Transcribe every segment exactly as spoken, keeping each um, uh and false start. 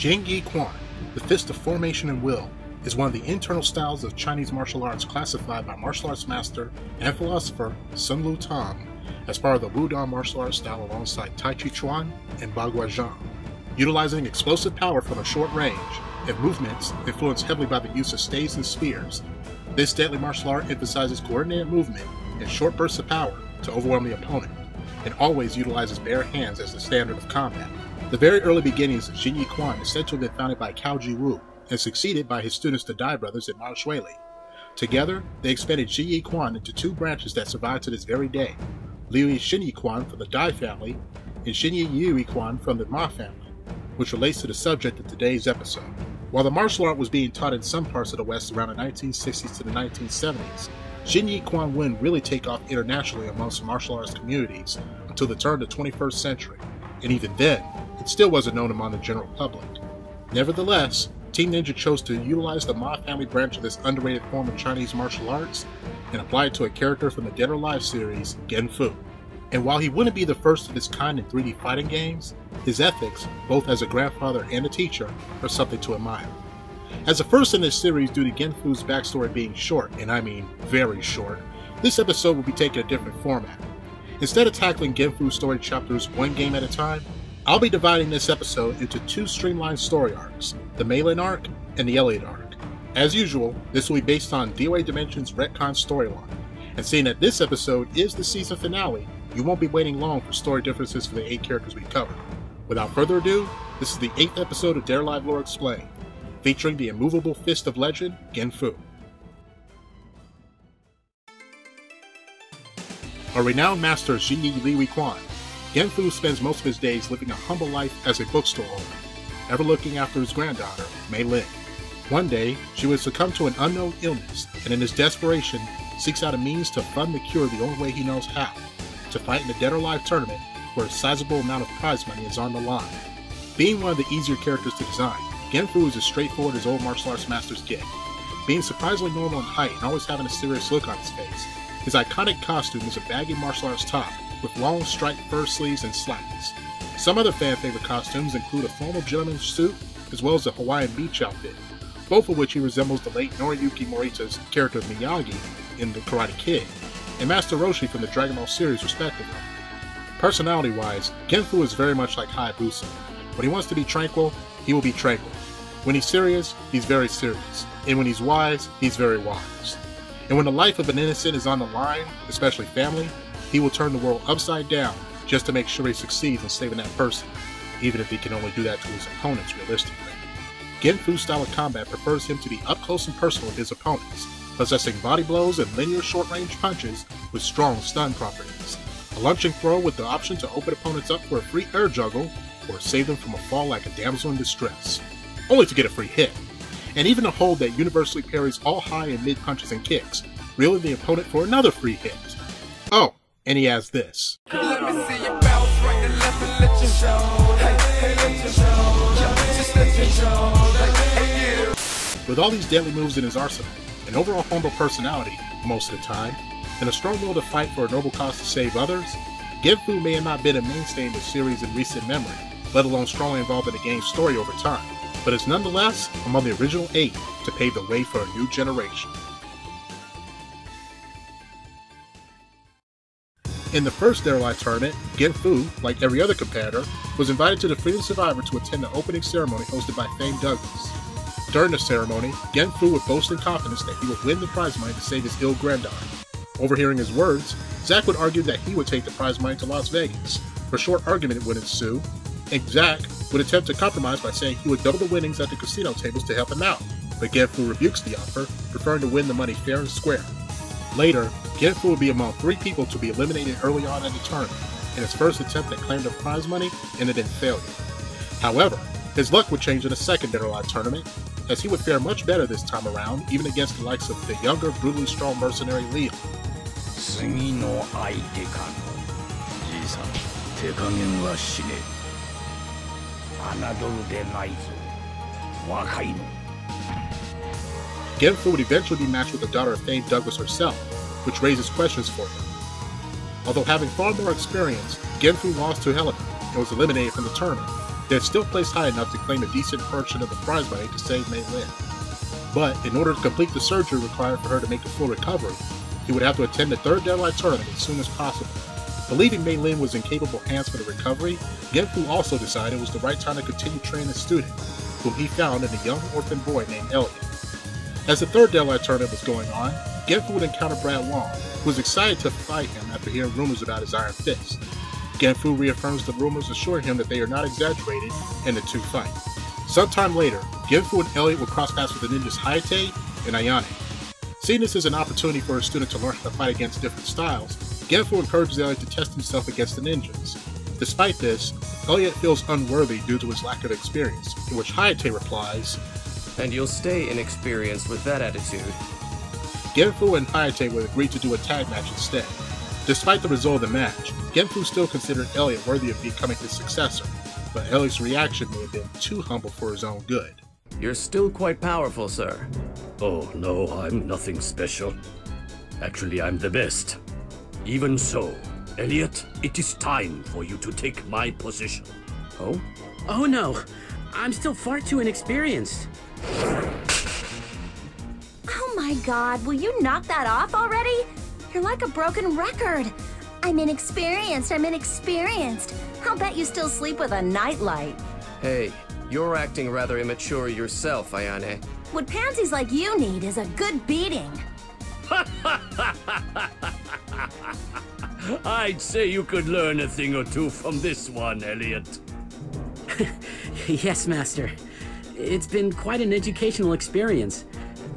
Xinyiquan, the fist of formation and will, is one of the internal styles of Chinese martial arts classified by martial arts master and philosopher Sun Lu Tang as part of the Wudang martial arts style alongside Tai Chi Chuan and Baguazhang. Utilizing explosive power from a short range and movements influenced heavily by the use of staves and spears, this deadly martial art emphasizes coordinated movement and short bursts of power to overwhelm the opponent, and always utilizes bare hands as the standard of combat. The very early beginnings of Xinyiquan essentially been founded by Cao Ji Wu and succeeded by his students the Dai brothers in Mao Shuili. Together, they expanded Xinyiquan into two branches that survive to this very day, Liu Yi Xinyiquan from the Dai family and Xinyi Yui Quan from the Ma family, which relates to the subject of today's episode. While the martial art was being taught in some parts of the West around the nineteen sixties to the nineteen seventies, Xinyiquan wouldn't really take off internationally amongst martial arts communities until the turn of the twenty-first century, and even then, it still wasn't known among the general public. Nevertheless, Team Ninja chose to utilize the Ma family branch of this underrated form of Chinese martial arts and apply it to a character from the Dead or Alive series, Gen Fu. And while he wouldn't be the first of his kind in three D fighting games, his ethics, both as a grandfather and a teacher, are something to admire. As a first in this series due to Gen Fu's backstory being short, and I mean very short, this episode will be taking a different format. Instead of tackling Gen Fu's story chapters one game at a time, I'll be dividing this episode into two streamlined story arcs, the Mei Lin arc and the Elliot arc. As usual, this will be based on D O A Dimensions' retcon storyline, and seeing that this episode is the season finale, you won't be waiting long for story differences for the eight characters we covered. Without further ado, this is the eighth episode of Dead or Alive Lore Explained, featuring the immovable fist of legend, Gen Fu. A renowned master of Xinyi Liuhe Quan, Gen Fu spends most of his days living a humble life as a bookstore owner, ever looking after his granddaughter, Mei Lin. One day, she would succumb to an unknown illness, and in his desperation, seeks out a means to fund the cure the only way he knows how, to fight in the Dead or Alive tournament where a sizable amount of prize money is on the line. Being one of the easier characters to design, Gen Fu is as straightforward as old martial arts masters get. Being surprisingly normal in height and always having a serious look on his face, his iconic costume is a baggy martial arts top with long striped fur sleeves and slacks. Some other fan favorite costumes include a formal gentleman's suit as well as a Hawaiian beach outfit, both of which he resembles the late Noriyuki Morita's character of Miyagi in The Karate Kid and Master Roshi from the Dragon Ball series respectively. Personality-wise, Gen Fu is very much like Hayabusa. When he wants to be tranquil, he will be tranquil. When he's serious, he's very serious. And when he's wise, he's very wise. And when the life of an innocent is on the line, especially family, he will turn the world upside down just to make sure he succeeds in saving that person, even if he can only do that to his opponents realistically. Gen Fu's style of combat prefers him to be up close and personal with his opponents, possessing body blows and linear short-range punches with strong stun properties, a lunge and throw with the option to open opponents up for a free air juggle or save them from a fall like a damsel in distress, only to get a free hit, and even a hold that universally parries all high and mid punches and kicks, reeling the opponent for another free hit. Oh, and he has this. With all these deadly moves in his arsenal, an overall humble personality, most of the time, and a strong will to fight for a noble cause to save others, Gen Fu may have not been a mainstay in the series in recent memory, let alone strongly involved in the game's story over time, but is nonetheless among the original eight to pave the way for a new generation. In the first Dead or Alive tournament, Gen Fu, like every other competitor, was invited to the Freedom Survivor to attend the opening ceremony hosted by Fame Douglas. During the ceremony, Gen Fu would boast in confidence that he would win the prize money to save his ill granddaughter. Overhearing his words, Zack would argue that he would take the prize money to Las Vegas, where a short argument would ensue, and Zack would attempt to compromise by saying he would double the winnings at the casino tables to help him out, but Gen Fu rebukes the offer, preferring to win the money fair and square. Later, Gen Fu would be among three people to be eliminated early on in the tournament, in his first attempt at claiming the prize money ended in failure. However, his luck would change in a second Dead or Alive tournament, as he would fare much better this time around, even against the likes of the younger, brutally strong mercenary Leo. Gen Fu would eventually be matched with the daughter of Faye Douglas herself, which raises questions for him. Although having far more experience, Gen Fu lost to Helen and was eliminated from the tournament, They're still placed high enough to claim a decent portion of the prize money to save Mei Lin. But in order to complete the surgery required for her to make a full recovery, he would have to attend the third Dead or Alive tournament as soon as possible. Believing Mei Lin was in capable hands for the recovery, Gen Fu also decided it was the right time to continue training the student, whom he found in a young orphan boy named Elliot. As the third Dead or Alive tournament was going on, Gen Fu would encounter Brad Wong, who was excited to fight him after hearing rumors about his iron fist. Gen Fu reaffirms the rumors, assuring him that they are not exaggerated, and the two fight. Sometime later, Gen Fu and Elliot will cross paths with the ninjas Hayate and Ayane. Seeing this as an opportunity for a student to learn how to fight against different styles, Gen Fu encourages Elliot to test himself against the ninjas. Despite this, Elliot feels unworthy due to his lack of experience, to which Hayate replies, "And you'll stay inexperienced with that attitude." Gen Fu and Hayate would agree to do a tag match instead. Despite the result of the match, Gen Fu still considered Elliot worthy of becoming his successor, but Elliot's reaction may have been too humble for his own good. "You're still quite powerful, sir." "Oh no, I'm nothing special. Actually, I'm the best. Even so, Elliot, it is time for you to take my position." "Oh? Oh no, I'm still far too inexperienced." "Oh my god, will you knock that off already? You're like a broken record. I'm inexperienced, I'm inexperienced. I'll bet you still sleep with a nightlight." "Hey, you're acting rather immature yourself, Ayane." "What pansies like you need is a good beating." "I'd say you could learn a thing or two from this one, Elliot." "Yes, Master. It's been quite an educational experience.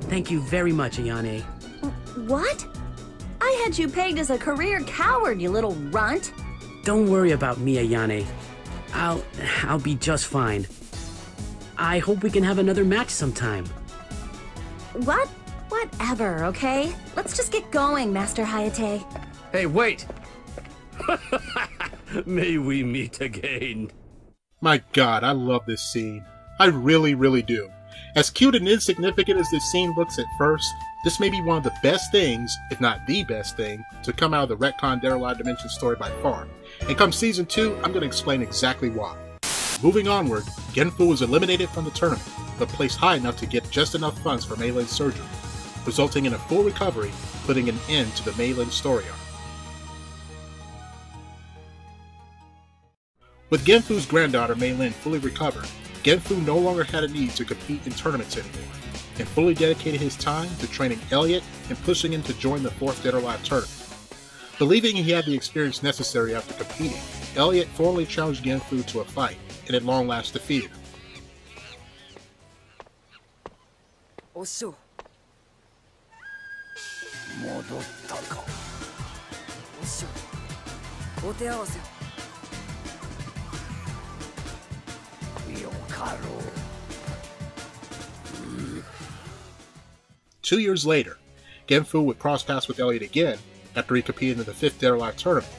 Thank you very much, Ayane." "What? I had you pegged as a career coward, you little runt." "Don't worry about me, Ayane. I'll, I'll be just fine. I hope we can have another match sometime." "What? Whatever, okay? Let's just get going, Master Hayate." "Hey, wait!" "May we meet again." My god, I love this scene. I really, really do. As cute and insignificant as this scene looks at first, this may be one of the best things, if not the best thing, to come out of the retcon Dead or Alive Dimensions story by far. And come season two, I'm going to explain exactly why. Moving onward, Gen Fu was eliminated from the tournament, but placed high enough to get just enough funds for Mei Lin's surgery, resulting in a full recovery, putting an end to the Mei Lin story arc. With Gen Fu's granddaughter Mei Lin fully recovered, Gen Fu no longer had a need to compete in tournaments anymore, and fully dedicated his time to training Elliot and pushing him to join the fourth Dead or Alive tournament. Believing he had the experience necessary after competing, Elliot formally challenged Gen Fu to a fight, and at long last defeated him. Osu. Modotaka. Osu. Oteawase. Yokaro. Two years later, Gen Fu would cross paths with Elliot again after he competed in the fifth Dead or Alive tournament,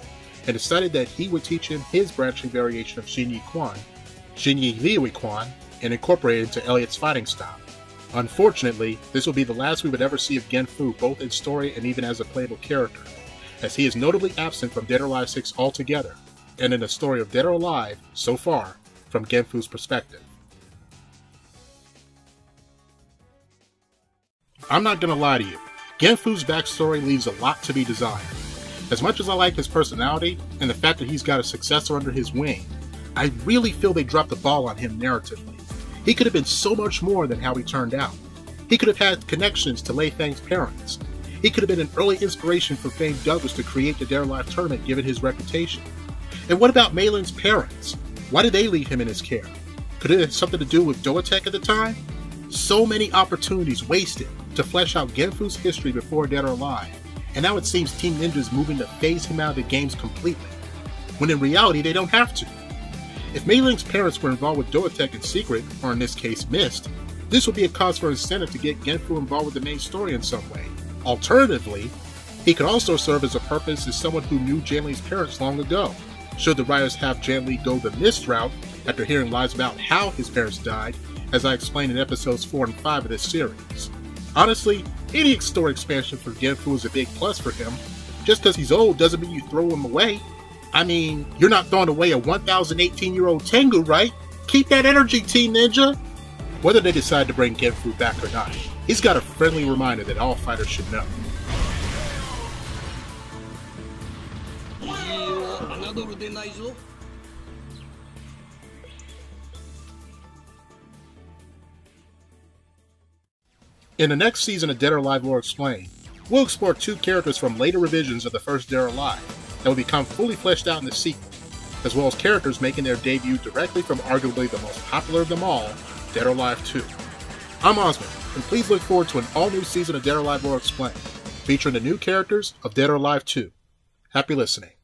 and decided that he would teach him his branching variation of Xinyiquan, Xinyi Liuhe Quan, and incorporate it into Elliot's fighting style. Unfortunately, this will be the last we would ever see of Gen Fu, both in story and even as a playable character, as he is notably absent from Dead or Alive six altogether, and in the story of Dead or Alive, so far, from Gen Fu's perspective. I'm not gonna lie to you, Gen Fu's backstory leaves a lot to be desired. As much as I like his personality and the fact that he's got a successor under his wing, I really feel they dropped the ball on him narratively. He could have been so much more than how he turned out. He could have had connections to Lei Fang's parents. He could have been an early inspiration for Fame Douglas to create the Dead or Alive tournament given his reputation. And what about Mei Lin's parents? Why did they leave him in his care? Could it have something to do with DOATEC at the time? So many opportunities wasted to flesh out Gen Fu's history before Dead or Alive, and now it seems Team Ninja is moving to phase him out of the games completely, when in reality they don't have to. If Mei Lin's parents were involved with DOATEC in secret, or in this case Mist, this would be a cause for incentive to get Gen Fu involved with the main story in some way. Alternatively, he could also serve as a purpose as someone who knew Jan Lee's parents long ago, should the writers have Jan Lee go the Mist route after hearing lies about how his parents died, as I explained in episodes four and five of this series. Honestly, any story expansion for Gen Fu is a big plus for him. Just because he's old doesn't mean you throw him away. I mean, you're not throwing away a one thousand eighteen year old Tengu, right? Keep that energy, Team Ninja! Whether they decide to bring Gen Fu back or not, he's got a friendly reminder that all fighters should know. In the next season of Dead or Alive Lore Explained, we'll explore two characters from later revisions of the first Dead or Alive that will become fully fleshed out in the sequel, as well as characters making their debut directly from arguably the most popular of them all, Dead or Alive two. I'm Osmond, and please look forward to an all-new season of Dead or Alive Lore Explained, featuring the new characters of Dead or Alive two. Happy listening.